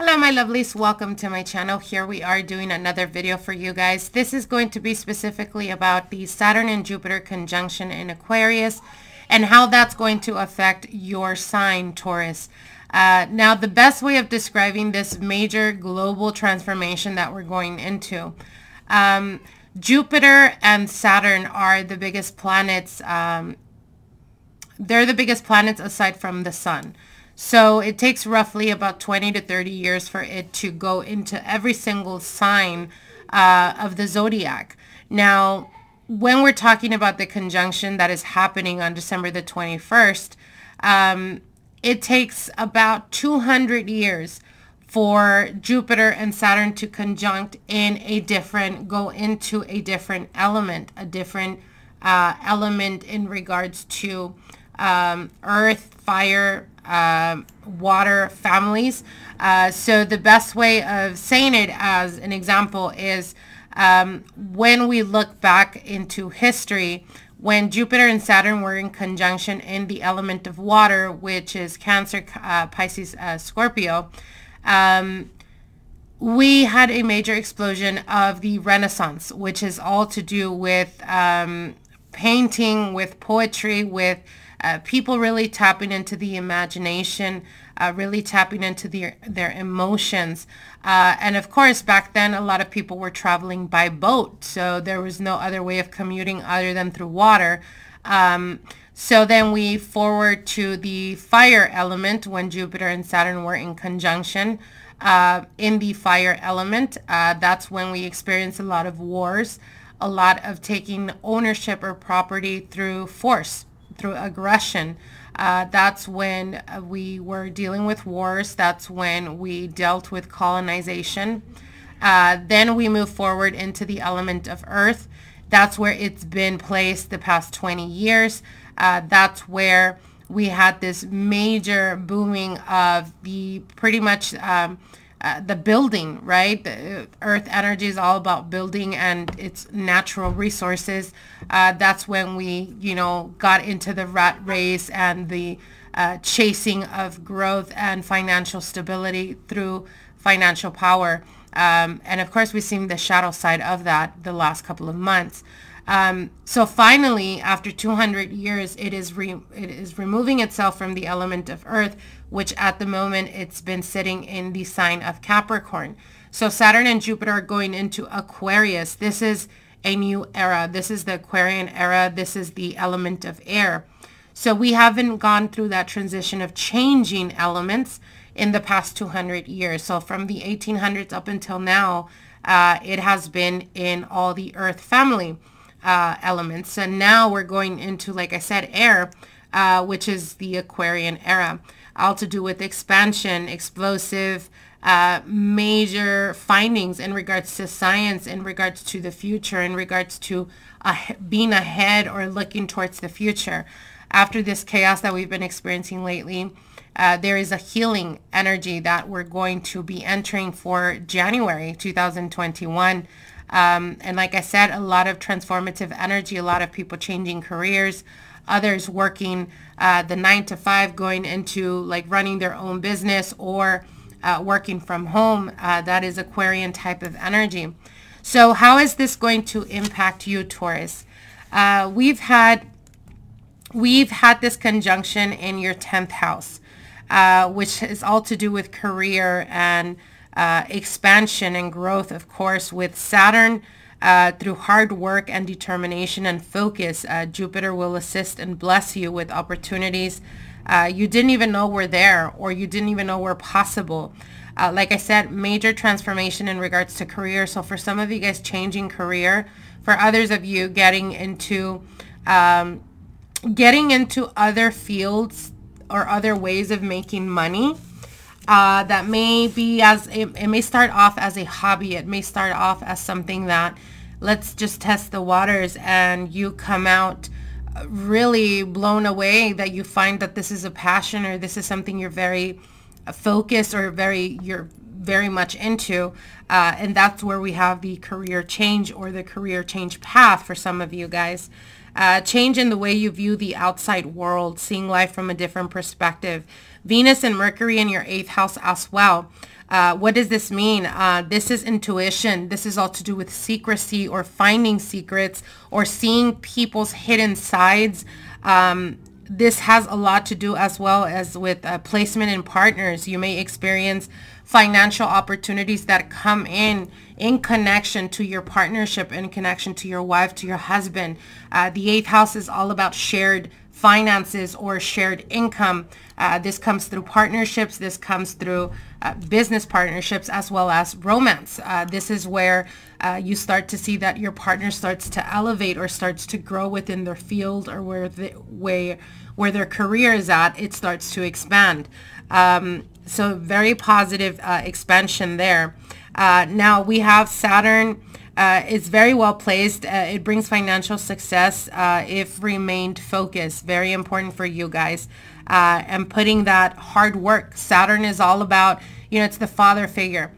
Hello my lovelies, welcome to my channel. Here we are doing another video for you guys. This is going to be specifically about the Saturn and Jupiter conjunction in Aquarius and how that's going to affect your sign, Taurus. Now the best way of describing this major global transformation that we're going into, Jupiter and Saturn are the biggest planets. They're the biggest planets aside from the sun. So it takes roughly about 20 to 30 years for it to go into every single sign of the zodiac. Now, when we're talking about the conjunction that is happening on December the 21st, it takes about 200 years for Jupiter and Saturn to conjunct in a different, go into a different element, in regards to earth, fire, water families. So the best way of saying it as an example is when we look back into history, when Jupiter and Saturn were in conjunction in the element of water, which is Cancer, Pisces, Scorpio, we had a major explosion of the Renaissance, which is all to do with painting, with poetry, with people really tapping into the imagination, really tapping into their emotions. And of course, back then, a lot of people were traveling by boat. So there was no other way of commuting other than through water. So then we forward to the fire element when Jupiter and Saturn were in conjunction. In the fire element, that's when we experienced a lot of wars, a lot of taking ownership or property through force, through aggression. That's when we were dealing with wars. That's when we dealt with colonization. Then we move forward into the element of earth. That's where it's been placed the past 20 years. That's where we had this major booming of the pretty much the building, right? The earth energy is all about building and its natural resources. That's when we, you know, got into the rat race and the chasing of growth and financial stability through financial power. And of course, we've seen the shadow side of that the last couple of months. So finally, after 200 years, it is removing itself from the element of earth, which at the moment it's been sitting in the sign of Capricorn. So Saturn and Jupiter are going into Aquarius. This is a new era. This is the Aquarian era. This is the element of air. So we haven't gone through that transition of changing elements in the past 200 years. So from the 1800s up until now, it has been in all the earth family elements. So now we're going into, like I said, air, which is the Aquarian era, all to do with expansion, explosive, major findings in regards to science, in regards to the future, in regards to being ahead or looking towards the future. After this chaos that we've been experiencing lately, there is a healing energy that we're going to be entering for January 2021. And like I said, a lot of transformative energy, a lot of people changing careers, others working the 9-to-5, going into like running their own business or working from home. That is Aquarian type of energy. So how is this going to impact you, Taurus? We've had this conjunction in your 10th house, which is all to do with career and expansion and growth, of course, with Saturn through hard work and determination and focus. Jupiter will assist and bless you with opportunities you didn't even know were there, or you didn't even know were possible. Like I said, major transformation in regards to career. So for some of you guys, changing career. For others of you, getting into other fields or other ways of making money. That may be it may start off as a hobby. It may start off as something that let's just test the waters, and you come out really blown away that you find that this is a passion, or this is something you're very focused or very much into. And that's where we have the career change, or the career change path for some of you guys. Change in the way you view the outside world, seeing life from a different perspective. Venus and Mercury in your 8th house as well. What does this mean? This is intuition. This is all to do with secrecy or finding secrets or seeing people's hidden sides. This has a lot to do as well as with placement in partners. You may experience financial opportunities that come in connection to your partnership, in connection to your wife, to your husband. The eighth house is all about shared finances or shared income. This comes through partnerships. This comes through business partnerships as well as romance. This is where you start to see that your partner starts to elevate or starts to grow within their field or where their career is at. It starts to expand. So very positive expansion there. Now we have Saturn. It's very well placed. It brings financial success if remained focused. Very important for you guys. And putting that hard work. Saturn is all about, you know, it's the father figure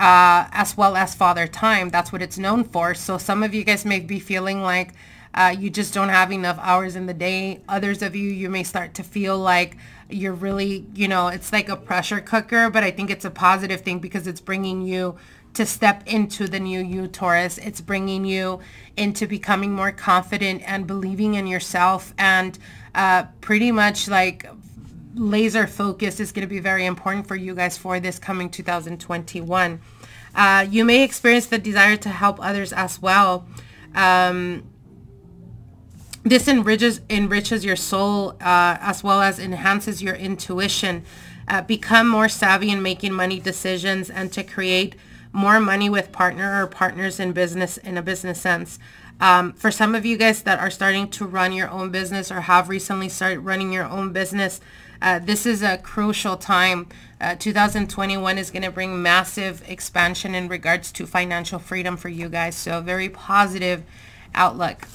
as well as father time. That's what it's known for. So some of you guys may be feeling like you just don't have enough hours in the day. Others of you, you may start to feel like you're really, you know, it's like a pressure cooker, but I think it's a positive thing because it's bringing you to step into the new you, Taurus. It's bringing you into becoming more confident and believing in yourself, and pretty much like laser focused is going to be very important for you guys for this coming 2021. You may experience the desire to help others as well. This enriches your soul as well as enhances your intuition. Become more savvy in making money decisions and to create more money with partner or partners in business, in a business sense. For some of you guys that are starting to run your own business or have recently started running your own business, this is a crucial time. 2021 is going to bring massive expansion in regards to financial freedom for you guys. So very positive outlook.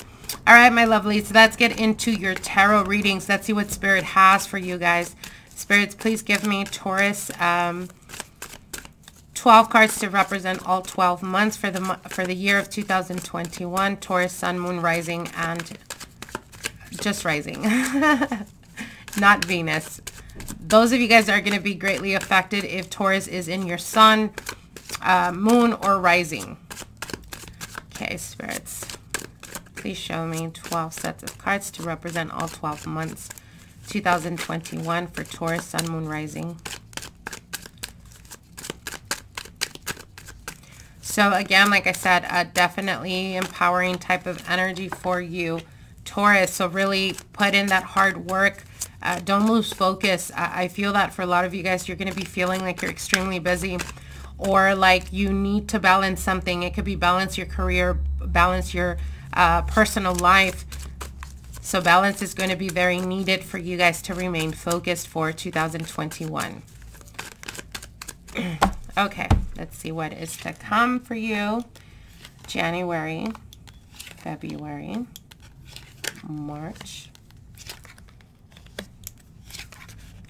All right, my lovelies, so let's get into your tarot readings. Let's see what Spirit has for you guys. Spirits, please give me Taurus 12 cards to represent all 12 months for the year of 2021. Taurus, Sun, Moon, Rising, and just Rising, not Venus. Those of you guys are going to be greatly affected if Taurus is in your Sun, Moon, or Rising. Okay, Spirits, please show me 12 sets of cards to represent all 12 months, 2021 for Taurus, Sun, Moon, Rising. So again, like I said, a definitely empowering type of energy for you, Taurus. So really put in that hard work. Don't lose focus. I feel that for a lot of you guys, you're going to be feeling like you're extremely busy or like you need to balance something. It could be balance your career, balance your personal life. So balance is going to be very needed for you guys to remain focused for 2021. Okay. Let's see what is to come for you. January, February, March,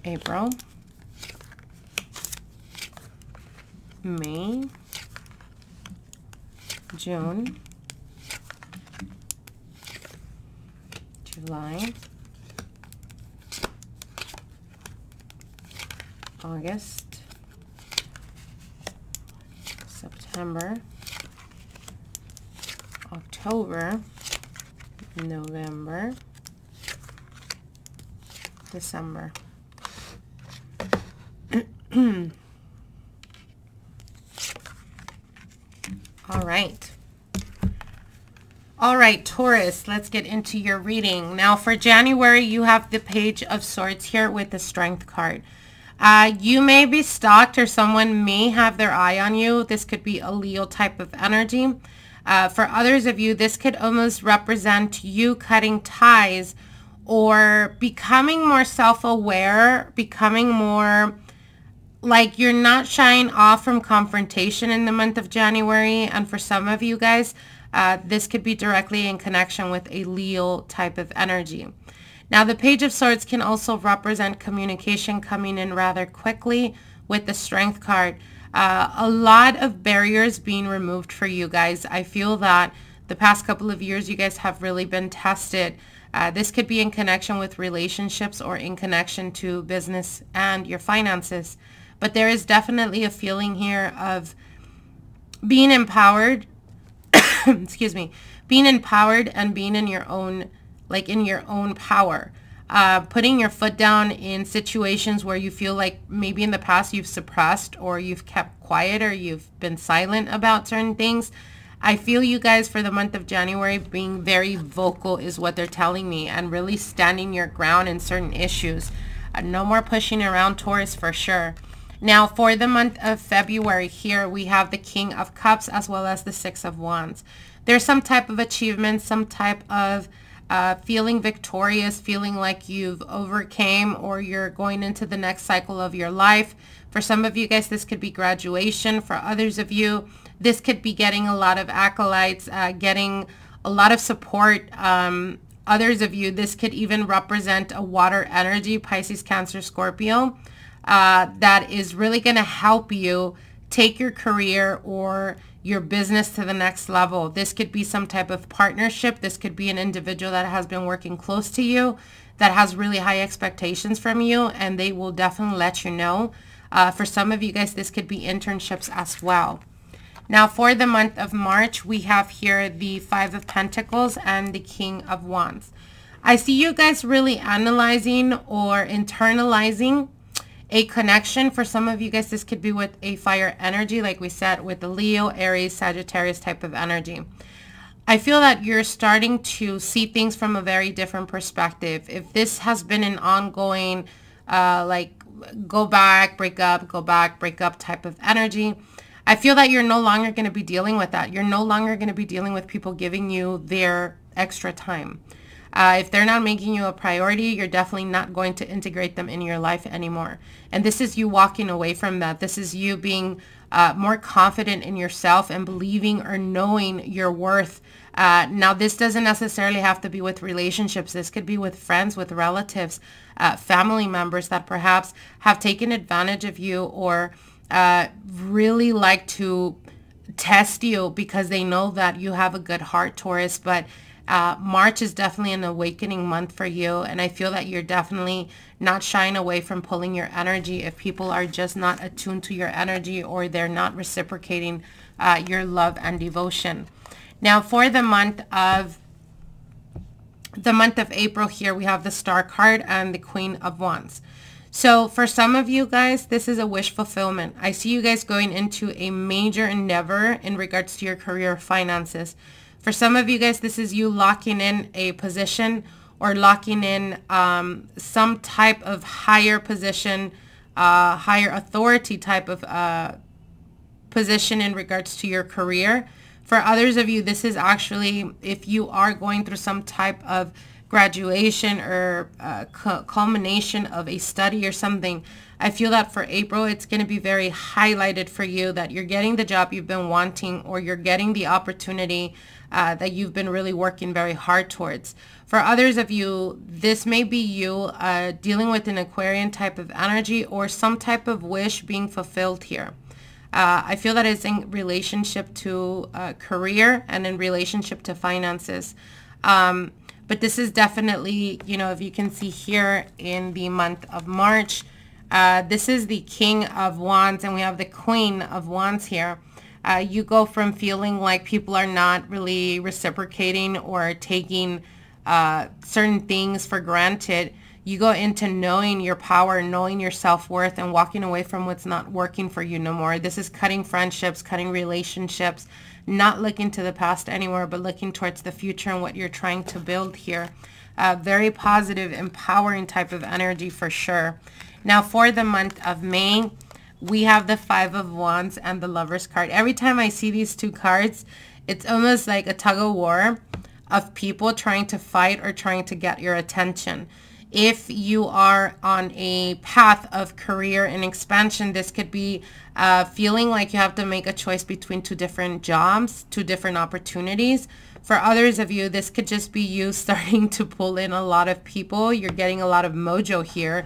April, May, June, July, August, September, October, November, December. All right, Taurus, let's get into your reading. Now for January, you have the Page of Swords here with the Strength card. You may be stalked or someone may have their eye on you. This could be a Leo type of energy. For others of you, this could almost represent you cutting ties or becoming more self-aware, becoming more like you're not shying off from confrontation in the month of January. And for some of you guys, this could be directly in connection with a Leo type of energy. Now, the Page of Swords can also represent communication coming in rather quickly with the Strength card. A lot of barriers being removed for you guys. I feel that the past couple of years, you guys have really been tested. This could be in connection with relationships or in connection to business and your finances. but there is definitely a feeling here of being empowered, excuse me, being empowered and being in your own, like in your own power. Putting your foot down in situations where you feel like maybe in the past you've suppressed or you've kept quiet or you've been silent about certain things. I feel you guys for the month of January being very vocal is what they're telling me, and really standing your ground in certain issues. No more pushing around, Taurus, for sure. Now for the month of February here, we have the King of Cups as well as the Six of Wands. There's some type of achievement, some type of feeling victorious, feeling like you've overcame or you're going into the next cycle of your life. For some of you guys, this could be graduation. For others of you, this could be getting a lot of acolytes, getting a lot of support. Others of you, this could even represent a water energy, Pisces, Cancer, Scorpio, that is really going to help you take your career or your business to the next level. This could be some type of partnership. This could be an individual that has been working close to you, that has really high expectations from you, and they will definitely let you know. For some of you guys, this could be internships as well. Now for the month of March, we have here the Five of Pentacles and the King of Wands. I see you guys really analyzing or internalizing a connection. For some of you guys, this could be with a fire energy, like we said, with the Leo, Aries, Sagittarius type of energy. I feel that you're starting to see things from a very different perspective. If this has been an ongoing, like go back, break up type of energy, I feel that you're no longer going to be dealing with that. You're no longer going to be dealing with people giving you their extra time. If they're not making you a priority, you're definitely not going to integrate them in your life anymore. And this is you walking away from that. This is you being more confident in yourself and believing or knowing your worth. Now, this doesn't necessarily have to be with relationships. This could be with friends, with relatives, family members that perhaps have taken advantage of you or really like to test you because they know that you have a good heart, Taurus. But March is definitely an awakening month for you, and I feel that you're definitely not shying away from pulling your energy if people are just not attuned to your energy or they're not reciprocating your love and devotion. Now for the month of April here, we have the Star card and the Queen of Wands. So for some of you guys, this is a wish fulfillment. I see you guys going into a major endeavor in regards to your career, finances. For some of you guys, this is you locking in a position or locking in some type of higher position, higher authority type of position in regards to your career. For others of you, this is actually if you are going through some type of graduation or culmination of a study or something. I feel that for April, it's going to be very highlighted for you that you're getting the job you've been wanting, or you're getting the opportunity that you've been really working very hard towards. For others of you, this may be you dealing with an Aquarian type of energy or some type of wish being fulfilled here. I feel that it's in relationship to career and in relationship to finances. But this is definitely, you know, if you can see here in the month of March, this is the King of Wands and we have the Queen of Wands here. You go from feeling like people are not really reciprocating or taking certain things for granted. You go into knowing your power, knowing your self-worth, and walking away from what's not working for you no more. This is cutting friendships, cutting relationships, not looking to the past anymore, but looking towards the future and what you're trying to build here. Very positive, empowering type of energy for sure. Now for the month of May, we have the Five of Wands and the Lovers card. Every time I see these two cards, it's almost like a tug of war of people trying to fight or trying to get your attention. If you are on a path of career and expansion, this could be feeling like you have to make a choice between two different jobs, two different opportunities. For others of you, this could just be you starting to pull in a lot of people. You're getting a lot of mojo here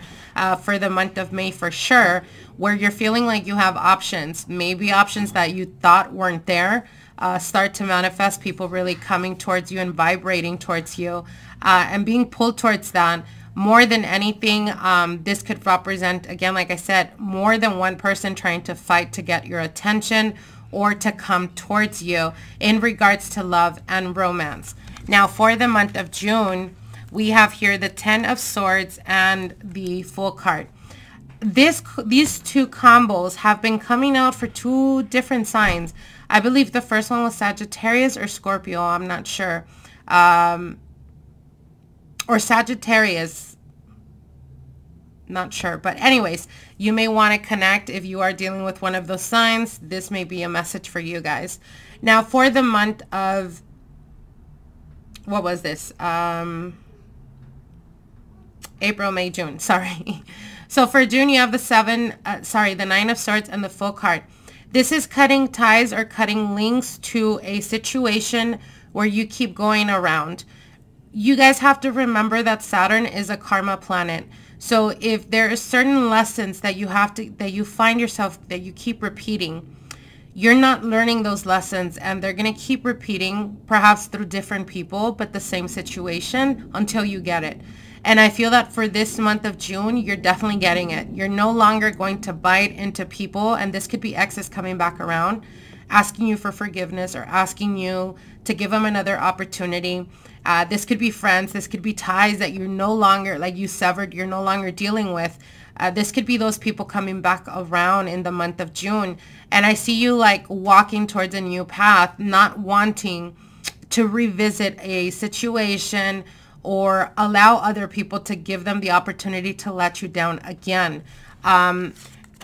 for the month of May for sure, where you're feeling like you have options, maybe options that you thought weren't there. Start to manifest, people really coming towards you and vibrating towards you and being pulled towards that. more than anything, this could represent, again, like I said, more than one person trying to fight to get your attention or to come towards you in regards to love and romance. Now, for the month of June, we have here the Ten of Swords and the Fool card. These two combos have been coming out for two different signs. I believe the first one was Sagittarius or Scorpio, I'm not sure. Or Sagittarius, not sure. But anyways, you may want to connect if you are dealing with one of those signs. This may be a message for you guys. Now for the month of, what was this? April, May, June, sorry. So for June, you have the the Nine of Swords and the Fool card. This is cutting ties or cutting links to a situation where you keep going around. You guys have to remember that Saturn is a karma planet. So if there are certain lessons that you have to, that you find yourself, that you keep repeating, you're not learning those lessons and they're going to keep repeating, perhaps through different people, but the same situation until you get it. And I feel that for this month of June, you're definitely getting it. You're no longer going to bite into people, and this could be exes coming back around, asking you for forgiveness or asking you to give them another opportunity. This could be friends. This could be ties that you're no longer, like you severed, you're no longer dealing with. This could be those people coming back around in the month of June. And I see you like walking towards a new path, not wanting to revisit a situation or allow other people to give them the opportunity to let you down again.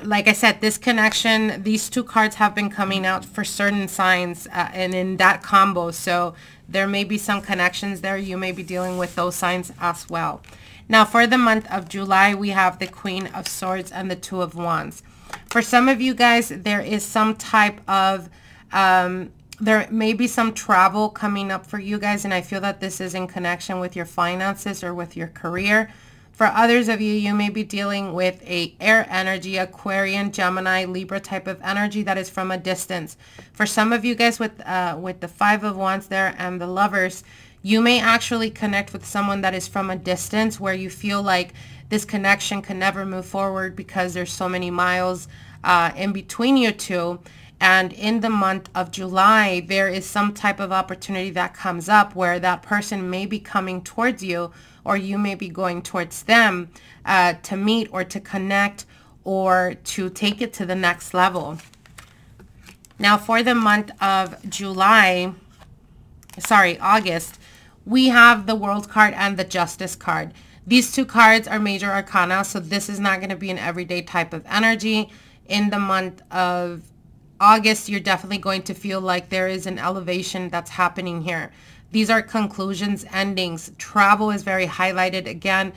Like I said, this connection, these two cards have been coming out for certain signs and in that combo. So there may be some connections there. You may be dealing with those signs as well. Now for the month of July, we have the Queen of Swords and the Two of Wands. For some of you guys, there is some type of, there may be some travel coming up for you guys, and I feel that this is in connection with your finances or with your career. For others of you, you may be dealing with a air energy, Aquarian, Gemini, Libra type of energy that is from a distance. For some of you guys with the Five of Wands there and the Lovers, you may actually connect with someone that is from a distance where you feel like this connection can never move forward because there's so many miles in between you two. And in the month of July, there is some type of opportunity that comes up where that person may be coming towards you, or you may be going towards them to meet or to connect or to take it to the next level. Now for the month of July, sorry, August, we have the World card and the Justice card. These two cards are major arcana, so this is not going to be an everyday type of energy. In the month of August, you're definitely going to feel like there is an elevation that's happening here. These are conclusions, endings. Travel is very highlighted again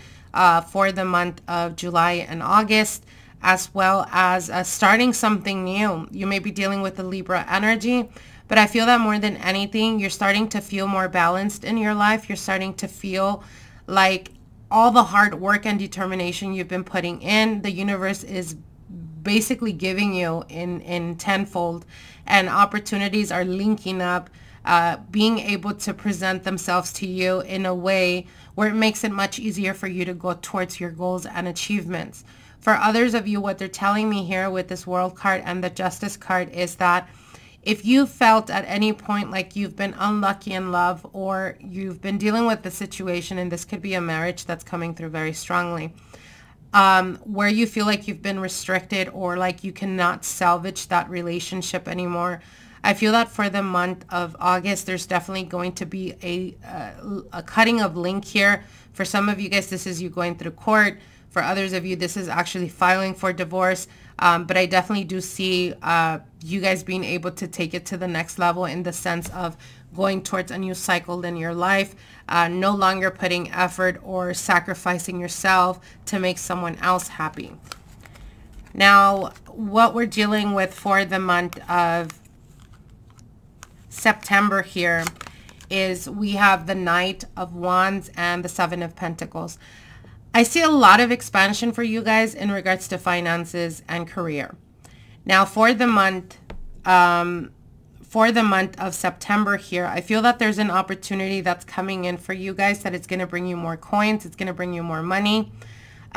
for the month of July and August, as well as starting something new. You may be dealing with the Libra energy, but I feel that more than anything, you're starting to feel more balanced in your life. You're starting to feel like all the hard work and determination you've been putting in, the universe is basically giving you in tenfold, and opportunities are linking up, being able to present themselves to you in a way where it makes it much easier for you to go towards your goals and achievements. For others of you, what they're telling me here with this World card and the Justice card is that if you felt at any point like you've been unlucky in love or you've been dealing with the situation, and this could be a marriage that's coming through very strongly, where you feel like you've been restricted or like you cannot salvage that relationship anymore. I feel that for the month of August, there's definitely going to be a cutting of link here. For some of you guys, this is you going through court. For others of you, this is actually filing for divorce. But I definitely do see you guys being able to take it to the next level in the sense of going towards a new cycle in your life, no longer putting effort or sacrificing yourself to make someone else happy. Now, what we're dealing with for the month of September here is we have the Knight of Wands and the Seven of Pentacles. I see a lot of expansion for you guys in regards to finances and career. Now for the month, for the month of September here. I feel that there's an opportunity that's coming in for you guys, that it's going to bring you more coins, it's going to bring you more money,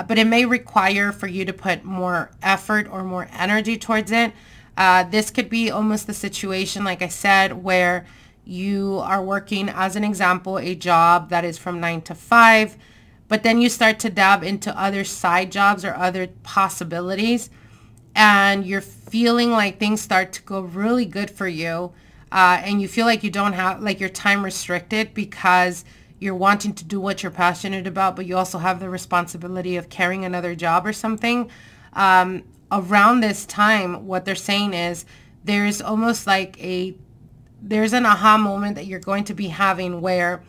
but it may require for you to put more effort or more energy towards it. This could be almost the situation, like I said, where you are working, as an example, a job that is from 9 to 5, but then you start to dab into other side jobs or other possibilities, and you're feeling like things start to go really good for you, and you feel like you don't have, like, your time restricted, because you're wanting to do what you're passionate about, but you also have the responsibility of carrying another job or something. Around this time, what they're saying is there's almost like there's an aha moment that you're going to be having, where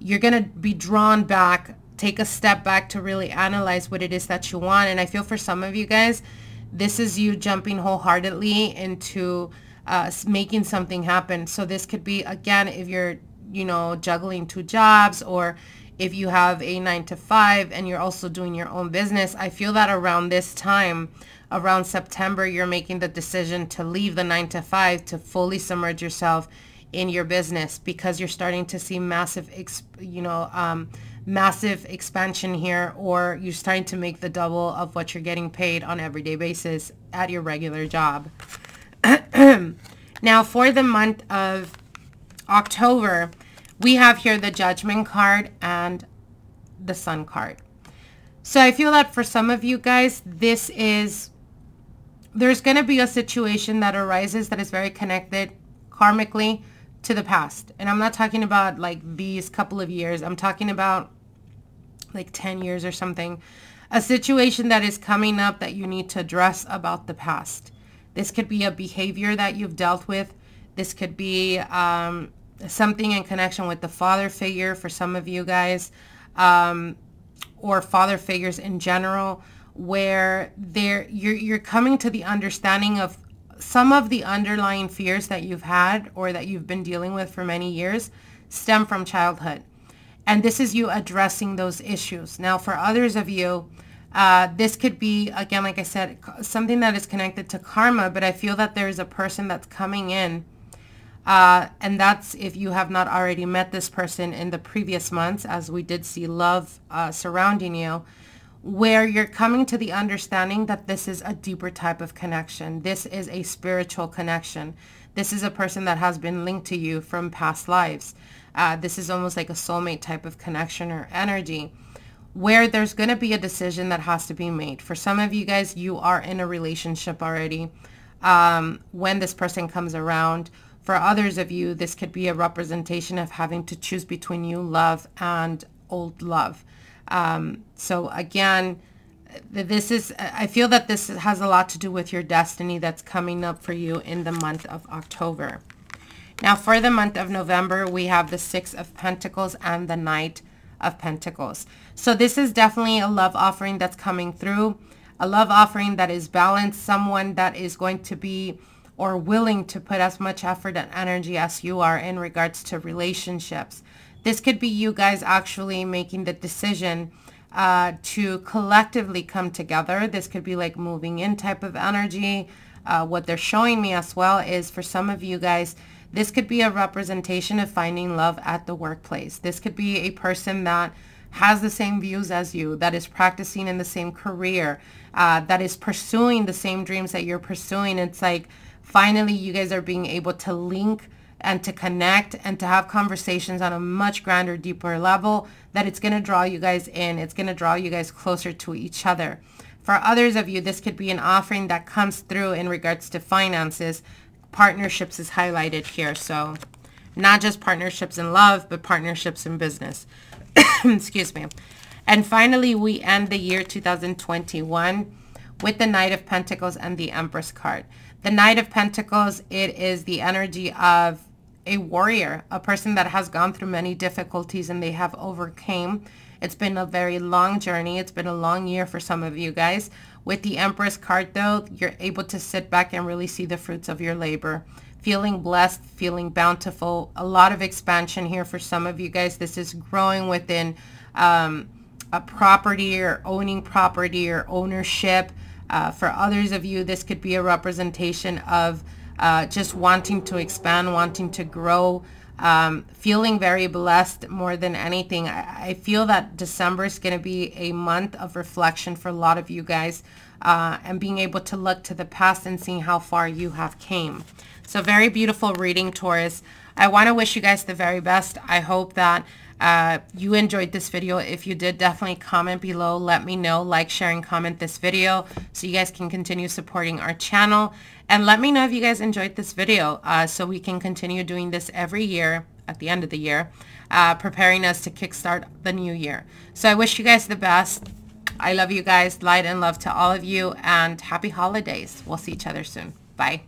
you're going to be drawn back, take a step back to really analyze what it is that you want. And I feel for some of you guys, this is you jumping wholeheartedly into making something happen. So this could be, again, if you're, you know, juggling 2 jobs, or if you have a 9 to 5 and you're also doing your own business. I feel that around this time, around September, you're making the decision to leave the 9 to 5 to fully submerge yourself in your business, because you're starting to see massive expansion here, or you're starting to make the double of what you're getting paid on an everyday basis at your regular job. Now, for the month of October, we have here the Judgment card and the Sun card. So I feel that for some of you guys, there's going to be a situation that arises that is very connected karmically to the past. And I'm not talking about like these couple of years, I'm talking about like 10 years or something. A situation that is coming up that you need to address about the past. This could be a behavior that you've dealt with. This could be something in connection with the father figure for some of you guys, or father figures in general, where you're coming to the understanding of some of the underlying fears that you've had or that you've been dealing with for many years stem from childhood. And this is you addressing those issues. Now, for others of you, this could be, again, like I said, something that is connected to karma, but I feel that there is a person that's coming in, and that's if you have not already met this person in the previous months, as we did see love surrounding you, where you're coming to the understanding that this is a deeper type of connection. This is a spiritual connection. This is a person that has been linked to you from past lives. This is almost like a soulmate type of connection or energy, where there's going to be a decision that has to be made. For some of you guys, you are in a relationship already when this person comes around. For others of you, this could be a representation of having to choose between new love and old love. So again, this is, I feel that this has a lot to do with your destiny that's coming up for you in the month of October. Now, for the month of November, we have the 6 of Pentacles and the Knight of Pentacles. So this is definitely a love offering that's coming through, a love offering that is balanced, someone that is going to be or willing to put as much effort and energy as you are in regards to relationships. This could be you guys actually making the decision to collectively come together. This could be like moving in type of energy. What they're showing me as well is, for some of you guys, this could be a representation of finding love at the workplace. This could be a person that has the same views as you, that is practicing in the same career, that is pursuing the same dreams that you're pursuing. It's like, finally, you guys are being able to link and to connect and to have conversations on a much grander, deeper level, that it's going to draw you guys in. It's going to draw you guys closer to each other. For others of you, this could be an offering that comes through in regards to finances. Partnerships is highlighted here. So not just partnerships in love, but partnerships in business. Excuse me. And finally, we end the year 2021 with the Knight of Pentacles and the Empress card. The Knight of Pentacles, it is the energy of a warrior, a person that has gone through many difficulties and they have overcame. It's been a very long journey. It's been a long year for some of you guys. With the Empress card, though, you're able to sit back and really see the fruits of your labor, feeling blessed, feeling bountiful, a lot of expansion here for some of you guys. This is growing within a property or owning property or ownership. For others of you, this could be a representation of just wanting to expand, wanting to grow, feeling very blessed more than anything. I feel that December is going to be a month of reflection for a lot of you guys, and being able to look to the past and seeing how far you have came. So very beautiful reading, Taurus. I want to wish you guys the very best. I hope that you enjoyed this video. If you did, definitely comment below. Let me know. Like, share, and comment this video so you guys can continue supporting our channel. And let me know if you guys enjoyed this video, so we can continue doing this every year at the end of the year, preparing us to kickstart the new year. So I wish you guys the best. I love you guys. Light and love to all of you, and happy holidays. We'll see each other soon. Bye.